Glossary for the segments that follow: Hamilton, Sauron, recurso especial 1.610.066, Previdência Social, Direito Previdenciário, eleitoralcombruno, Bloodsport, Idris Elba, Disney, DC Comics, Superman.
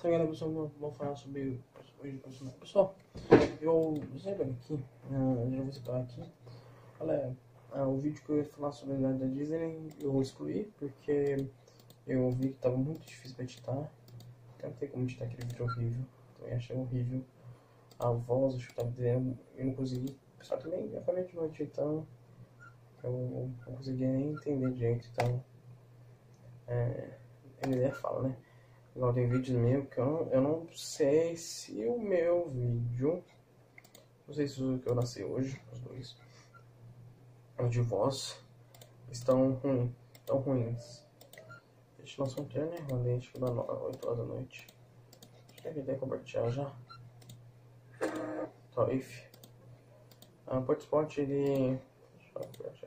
Então, galera, pessoal, vou falar sobre hoje o personagem. Pessoal, eu sempre aqui, já vou citar aqui. Olha, o vídeo que eu ia falar sobre a da Disney eu excluí, porque eu vi que tava muito difícil pra editar. Tentei como editar aquele vídeo horrível, também achei horrível. A voz, acho que tava dizendo, eu não consegui. Só que nem eu falei de noite, então eu não conseguia nem entender direito, então a ideia fala, né? Igual tem vídeos meus que eu não sei se o meu vídeo, não sei se o que eu nasci hoje, os dois, os de voz, estão ruins, Deixa eu lançar um trailer, mandei, acho que dá 8 horas da noite. Acho que a ideia é compartilhar já. Tá, if. O Bloodsport, ele... Deixa eu achar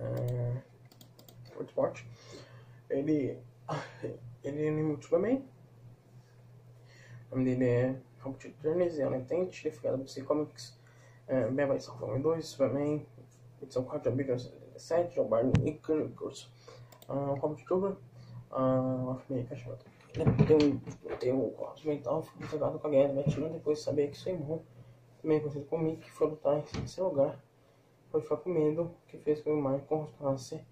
aqui. Bloodsport, ele... Ele anima ultimamente. O nome dele é Hamilton e ela entende, certificada por C-Comics. Bem, vai salvar o 2, Superman, edição 4 de abril de 1977, o Barney Nicker, curso. O Hamilton, uma família cachorra. Tem um corpo mental, ficou pegado com a guerra, atirando depois de saber que seu irmão, também conhecido como Mickey, foi lutar em seu lugar. Foi ficar com medo, que fez com o Mark constasse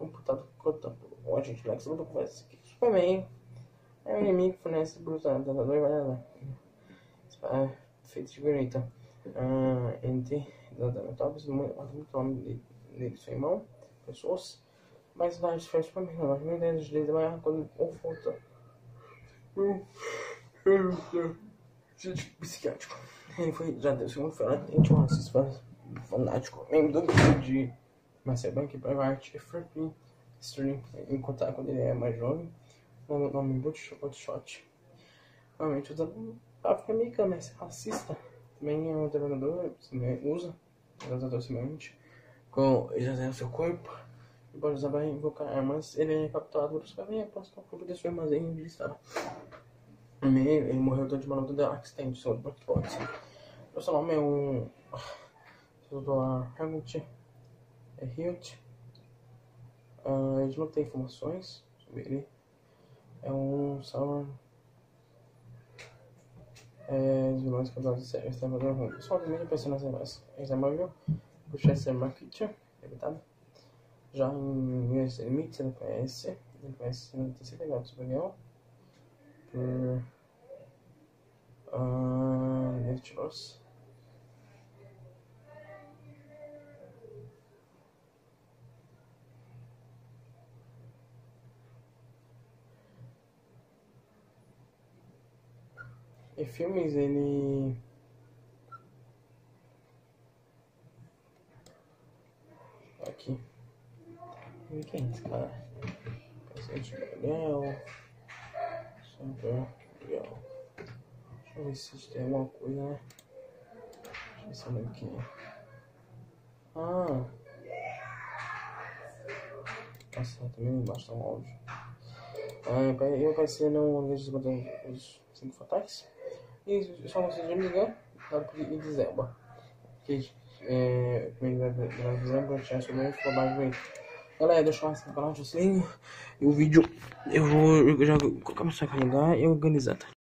amputado por o agente Lex lutou com Superman é um inimigo que fornece brutal, tentador e vai feito de bonita. Entre Dantamentópolis, muito nome dele, seu irmão, pessoas, mas lá de frente para mim, não, mas me de desde manhã quando confronta psiquiátrico. Ele foi, já deu segundo feira, gente, um racista fanático, membro de Marcel Bank para Art e Franklin Stream, em contato quando ele é mais jovem, o nome Bloodshot. Realmente, a afro-americana é racista, também é um trabalhador, usa, simplesmente, com exagero seu corpo, e pode usar para invocar armas. Ele é capturado por Superman após o corpo de sua armazém onde ele estava. Ele morreu durante uma luta da Accidente, sobre Bloodsport. O seu nome é um... Hamilton. É Hilt. A gente não tem informações sobre ele. É um Sauron. Os vilões que eu disse, esse é o Sauron. Pessoal, também pensei nas imagens. Esse é Marvel. Puxa, esse é Mark Kitcher. Já em US Limit, você não conhece. Ele conhece o terceiro legado do Superman. Por... Neftilos. Em filmes, ele... Aqui. Quem é esse cara? Paciente Gabriel. Gabriel. Deixa eu ver se tem alguma coisa, né? Deixa eu ver se aqui. Nossa, também embaixo tá um áudio. Eu apareci no vídeo dos 5 fatais. E só vocês me ligaram, dá pra ir de Zelba. Que vai de Zelba, eu tinha sobre ele, ficou mais bonito. Galera, deixa eu falar um pouquinho. E o vídeo eu já vou colocar pra carregar e organizar, tá?